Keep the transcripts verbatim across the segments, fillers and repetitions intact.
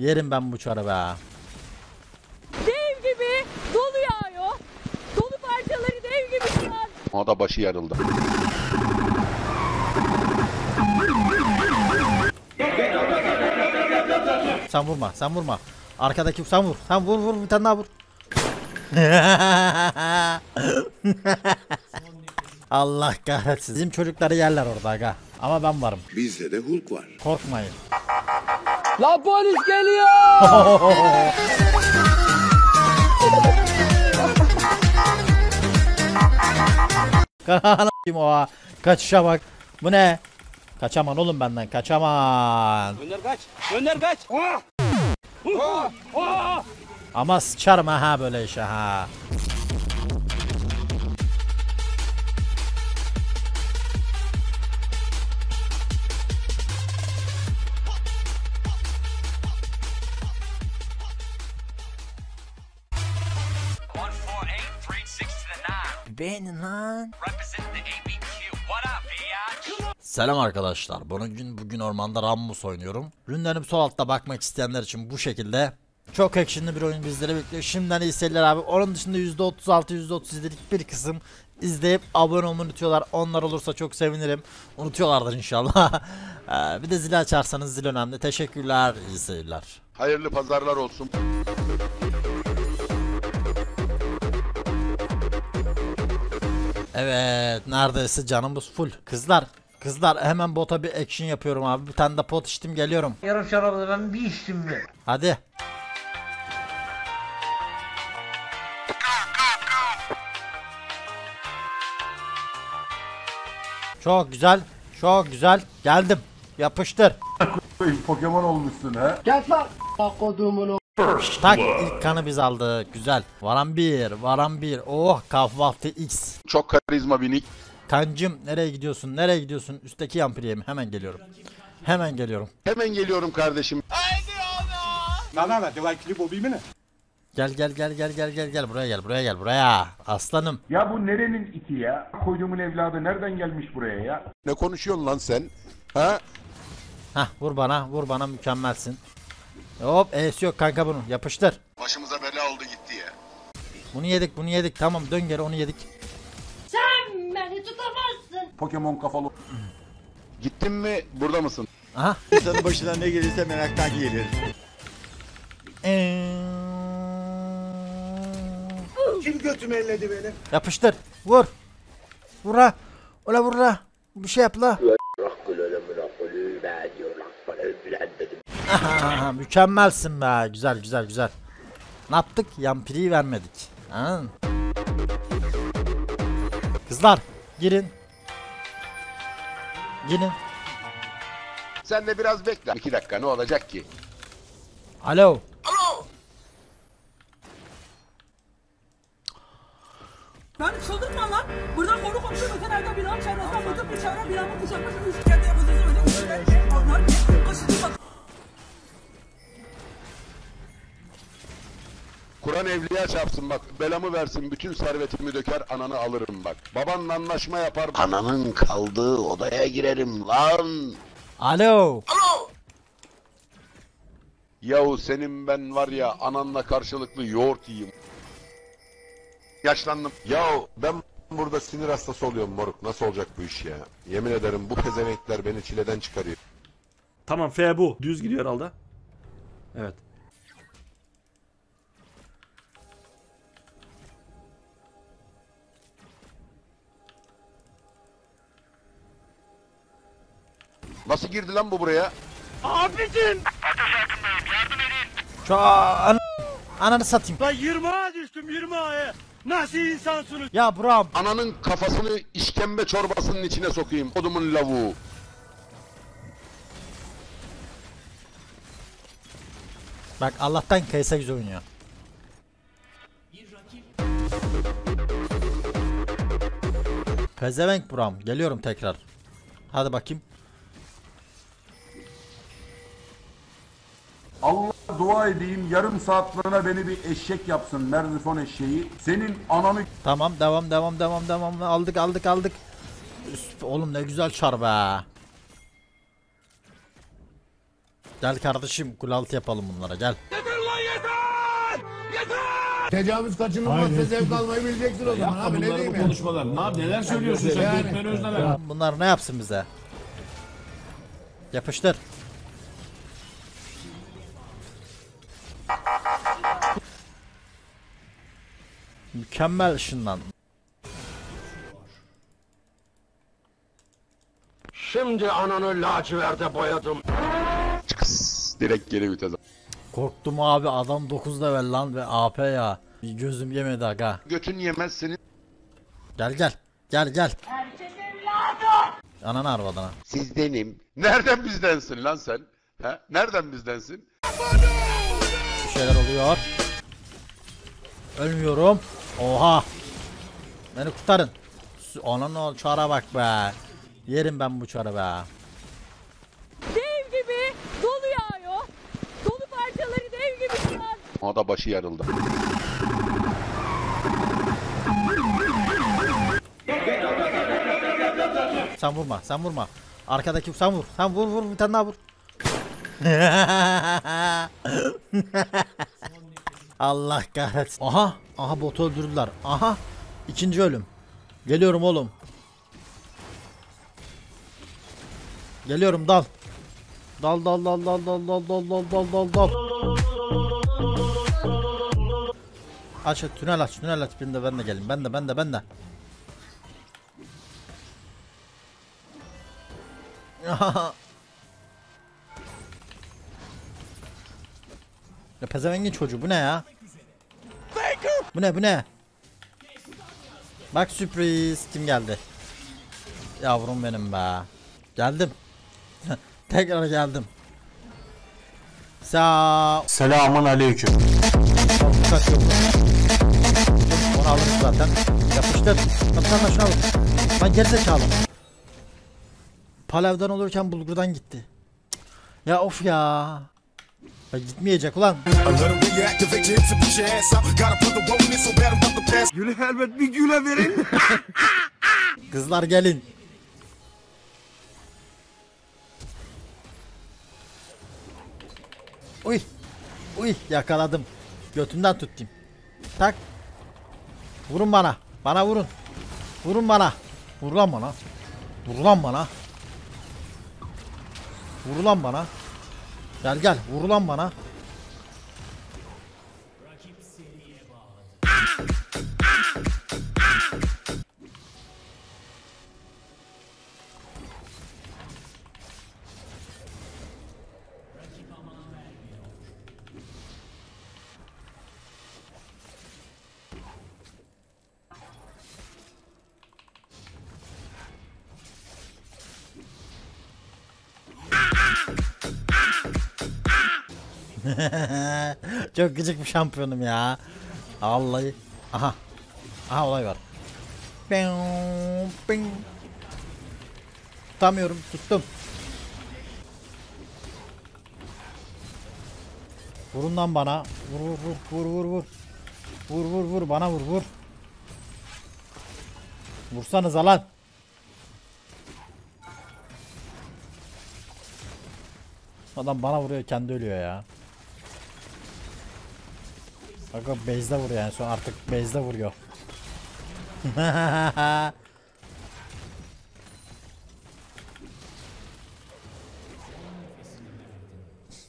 Yerim ben bu çarı be. Dev gibi dolu yağıyor. Dolu parçaları dev gibi şu an. Ona da başı yarıldı. Sen vurma, sen vurma. Arkadaki sen vur. Sen vur vur bir tane daha vur. Allah kahretsin. Bizim çocukları yerler orada aga. Ama ben varım. Bizde de Hulk var. Korkmayın. La polis geliyor. Kaçamam oha. Kaçışa bak. Bu ne? Kaçaman oğlum benden. Kaçaman. Gönder kaç. Gönder kaç. Ama sıçarım ha böyle işe ha. Beğenin lan. Selam arkadaşlar. Bugün bugün ormanda Rammus oynuyorum. Rundan'ım sol altta bakmak isteyenler için bu şekilde. Çok action'lı bir oyun bizlere bekliyor. Şimdiden iyi seyirler abi. Onun dışında yüzde otuz altı yüzde otuz yedi'lik bir kısım izleyip abone olmayı unutuyorlar. Onlar olursa çok sevinirim. Unutuyorlardır inşallah. Bir de zili açarsanız zil önemli. Teşekkürler. İyi seyirler. Hayırlı pazarlar olsun. Evet, neredeyse canımız full. Kızlar, kızlar hemen bota bir action yapıyorum abi. Bir tane de pot içtim, geliyorum. Yarım şarabı ben bir içtim de. Hadi. Çok güzel, çok güzel. Geldim. Yapıştır. Pokemon olmuşsun ha. Gel lan. Tak, ilk kanı biz aldık. Güzel. Varan bir, varan bir. Oh, kahvaltı X. Çok karizma bir nick. Kancım nereye gidiyorsun? Nereye gidiyorsun? Üstteki yampiriye mi? Hemen geliyorum. Hemen geliyorum. Hemen geliyorum kardeşim. Gel gel gel gel gel gel gel buraya gel buraya gel buraya aslanım. Ya bu nerenin iti ya? Koyduğumun evladı nereden gelmiş buraya ya? Ne konuşuyorsun lan sen? Ha? Hah, vur bana, vur bana, mükemmelsin. Hop, es yok kanka bunu. Yapıştır. Başımıza bela oldu gitti ya. Bunu yedik, bunu yedik. Tamam, dön geri, onu yedik. Sen beni tutamazsın. Pokemon kafalı. Gittin mi? Burada mısın? Aha. İnsanın başına ne gelirse meraktan gelir. Eee Kim götümü elledi benim? Yapıştır. Vur. Vura. Ola vura. Bir şey yap la. Aha, mükemmelsin be. Güzel güzel güzel. Ne yaptık? Yampiriyi vermedik. Ha. Kızlar girin. Girin. Sen de biraz bekle. İki dakika ne olacak ki? Alo. Alo. Ben çıldırma lan. Buradan koru komşu ötelerde bir an çevresine batıp bir çevre bir an kucaklaşıp üç kere yapacağız öyle bir şeyler. Onlar kaçıncı bak. Kur'an evliya çarpsın bak, belamı versin, bütün servetimi döker, ananı alırım bak. Babanla anlaşma yapar, ananın kaldığı odaya girerim lan. Alo. Alo. Yahu senin ben var ya, ananla karşılıklı yoğurt yiyeyim. Yaşlandım. Yahu ben burada sinir hastası oluyorum moruk, nasıl olacak bu iş ya? Yemin ederim bu pezevenkler beni çileden çıkarıyor. Tamam F bu, düz gidiyor herhalde. Evet. Nasıl girdi lan bu buraya? Abicim! Yardım edin! Çaa! Ananı satayım. Lan yirmiye düştüm yirmiye. Nasıl insansınız? Ya Braum. Ananın kafasını işkembe çorbasının içine sokayım. Odumun lavuğu. Bak Allah'tan K S güzel oynuyor. Pezevenk Braum. Geliyorum tekrar. Hadi bakayım. Allah dua edeyim yarım saatlerine beni bir eşek yapsın, merzifon eşeği. Senin ananı... Tamam devam devam devam devam aldık aldık aldık. Üst, oğlum ne güzel çar be. Gel kardeşim, kule altı yapalım bunlara, gel. Yeter lan, yeter! Yeter! Tecavüz kaçınılmazsa zevk almayı bileceksin o zaman abi, ne diyeyim ya? Konuşmalar, ne, neler söylüyorsun sen? Yani. Bunlar ne yapsın bize? Yapıştır. Mükemmel ışınlan. Şimdi ananı laciverde boyadım. Çıkıs, direkt geri vitese. Korktum abi, adam dokuz level lan ve A P ya. Bir gözüm yemedi aga. Götün yemez seni. Gel gel. Gel gel. Ananı arvadana. Sizdenim. Nereden bizdensin lan sen? He? Nereden bizdensin? Bir şeyler oluyor. Ölmüyorum. Oha. Beni kurtarın. Ananı çara bak be. Yerim ben bu çara be. Dev gibi dolu yağıyor. Dolu parçaları dev gibi şu an. Ona da başı yarıldı. Sen vurma, sen vurma. Arkadaki sen vur. Sen vur vur, bir tane daha vur. Allah kahretsin. Aha, aha botu öldürdüler. Aha. İkinci ölüm. Geliyorum oğlum. Geliyorum, dal. Dal dal dal dal dal dal dal dal dal dal. Aç tünel, aç tünel, aç birinde ben de gelin. Ben de ben de ben de. Ya pezevengin çocuğu, bu ne ya? Bu ne bu ne? Bak sürpriz, kim geldi? Yavrum benim be. Geldim. Tekrar geldim. Sa Selamun aleyküm. Onu alırız zaten. Yapıştır. Kaptanla şunu alın. Ben gerizekalı. Palavdan olurken bulgurdan gitti. Ya of ya. Ya gitmeyecek ulan. Gülü elbet bir güle verin. Kızlar gelin. Uy. Uy, yakaladım. Götümden tuttum. Tak. Vurun bana. Bana vurun. Vurun bana. Vur lan bana. Vur lan bana. Vur lan bana. Gel gel, vur lan bana. Çok gıcık bir şampiyonum ya. Vallahi. Aha. Aha olay var. Tutamıyorum, tuttum. Vurun lan bana. Vur vur vur vur vur. Vur vur vur bana vur vur. Vursanıza lan. Adam bana vuruyor, kendi ölüyor ya. Aga base'de vuruyor yani, son artık base'de vuruyor.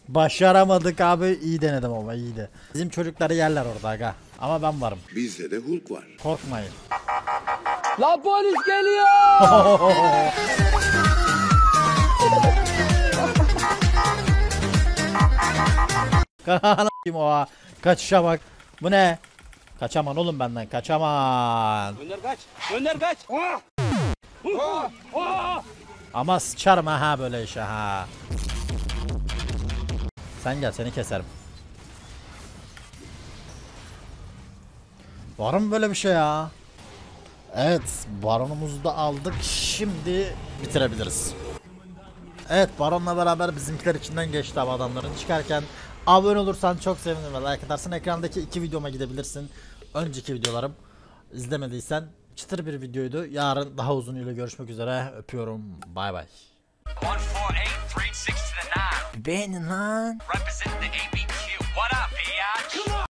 Başaramadık abi, iyi denedim ama iyiydi. Bizim çocukları yerler orada aga, ama ben varım. Bizde de Hulk var. Korkmayın. Lan polis geliyor. Kaçayım oha. Kaçışa bak. Bu ne? Kaçaman oğlum benden. Kaçaman. Önder kaç. Önder kaç. Oh. Oh. Oh. Ama sıçarım ha böyle işe ha. Sen gel, seni keserim. Var mı böyle bir şey ya? Evet, baronumuzu da aldık. Şimdi bitirebiliriz. Evet, baronla beraber bizimkiler içinden geçti abi adamların. Çıkarken abone olursan çok sevinirim ve like atarsın. Ekrandaki iki videoma gidebilirsin. Önceki videolarım. İzlemediysen çıtır bir videoydu. Yarın daha uzunuyla görüşmek üzere. Öpüyorum. Bay bay. Beğenin lan.